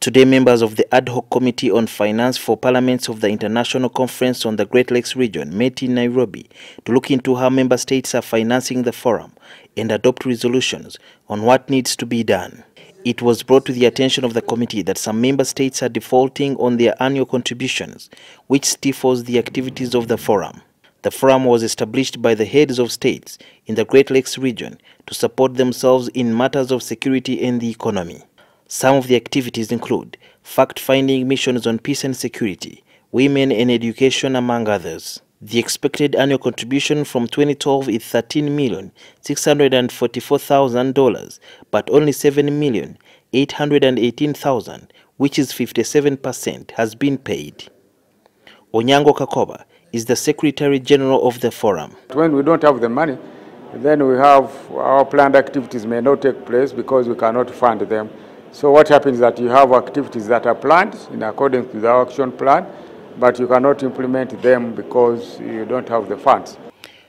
Today, members of the Ad Hoc Committee on Finance for Parliaments of the International Conference on the Great Lakes Region met in Nairobi to look into how member states are financing the forum and adopt resolutions on what needs to be done. It was brought to the attention of the committee that some member states are defaulting on their annual contributions, which stifles the activities of the forum. The forum was established by the heads of states in the Great Lakes region to support themselves in matters of security and the economy. Some of the activities include fact-finding missions on peace and security, women and education, among others. The expected annual contribution from 2012 is $13,644,000, but only $7,818,000, which is 57%, has been paid. Onyango Kakoba is the Secretary General of the forum. When we don't have the money, then we have our planned activities may not take place because we cannot fund them. So what happens is that you have activities that are planned in accordance with our action plan, but you cannot implement them because you don't have the funds.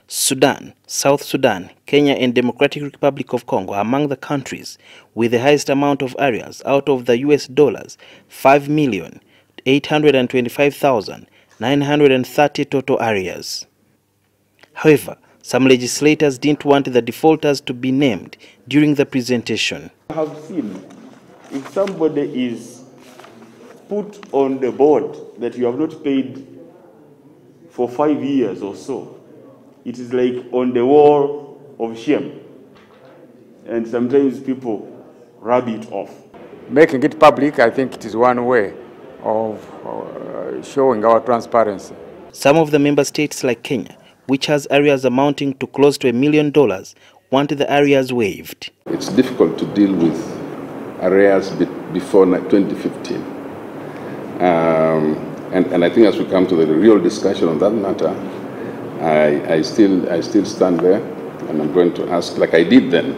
Sudan, South Sudan, Kenya and Democratic Republic of Congo are among the countries with the highest amount of areas out of the US dollars, $5,825,930 total areas. However, some legislators didn't want the defaulters to be named during the presentation. I have seen if somebody is put on the board that you have not paid for 5 years or so, it is like on the wall of shame. And sometimes people rub it off. Making it public, I think it is one way of showing our transparency. Some of the member states like Kenya, which has areas amounting to close to $1 million, want the areas waived. It's difficult to deal with areas before 2015. And I think as we come to the real discussion on that matter, I still stand there, and I'm going to ask, like I did then,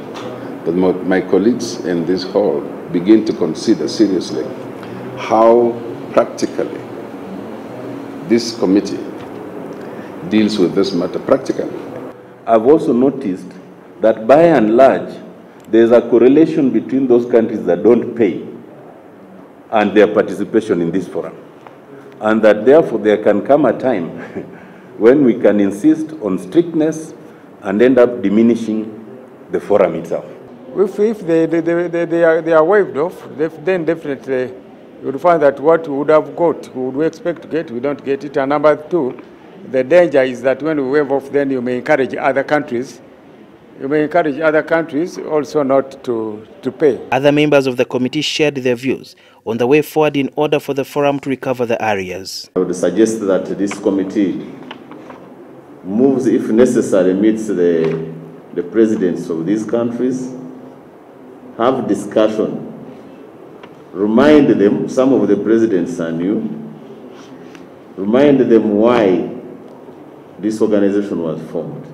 that my colleagues in this hall begin to consider seriously how practically this committee deals with this matter practically. I've also noticed that by and large, there's a correlation between those countries that don't pay and their participation in this forum. And that therefore there can come a time when we can insist on strictness and end up diminishing the forum itself. If they are waived off, then definitely you would find that what we would have got, would we expect to get, we don't get it. And number two, the danger is that when we waive off, then you may encourage other countries also not to pay. Other members of the committee shared their views on the way forward in order for the forum to recover the areas. I would suggest that this committee moves, if necessary, meets the presidents of these countries, have discussion, remind them, some of the presidents are new, remind them why this organization was formed.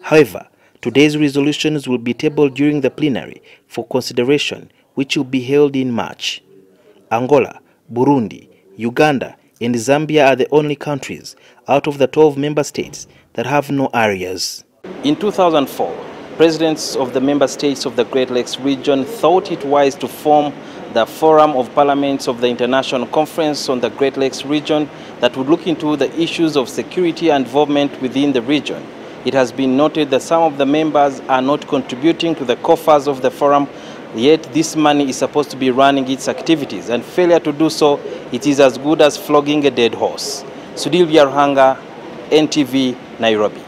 However, today's resolutions will be tabled during the plenary for consideration, which will be held in March. Angola, Burundi, Uganda, and Zambia are the only countries out of the 12 member states that have no areas. In 2004, presidents of the member states of the Great Lakes region thought it wise to form the Forum of Parliaments of the International Conference on the Great Lakes region that would look into the issues of security and involvement within the region. It has been noted that some of the members are not contributing to the coffers of the forum, yet this money is supposed to be running its activities, and failure to do so, it is as good as flogging a dead horse. Sudhir Viharanga, NTV, Nairobi.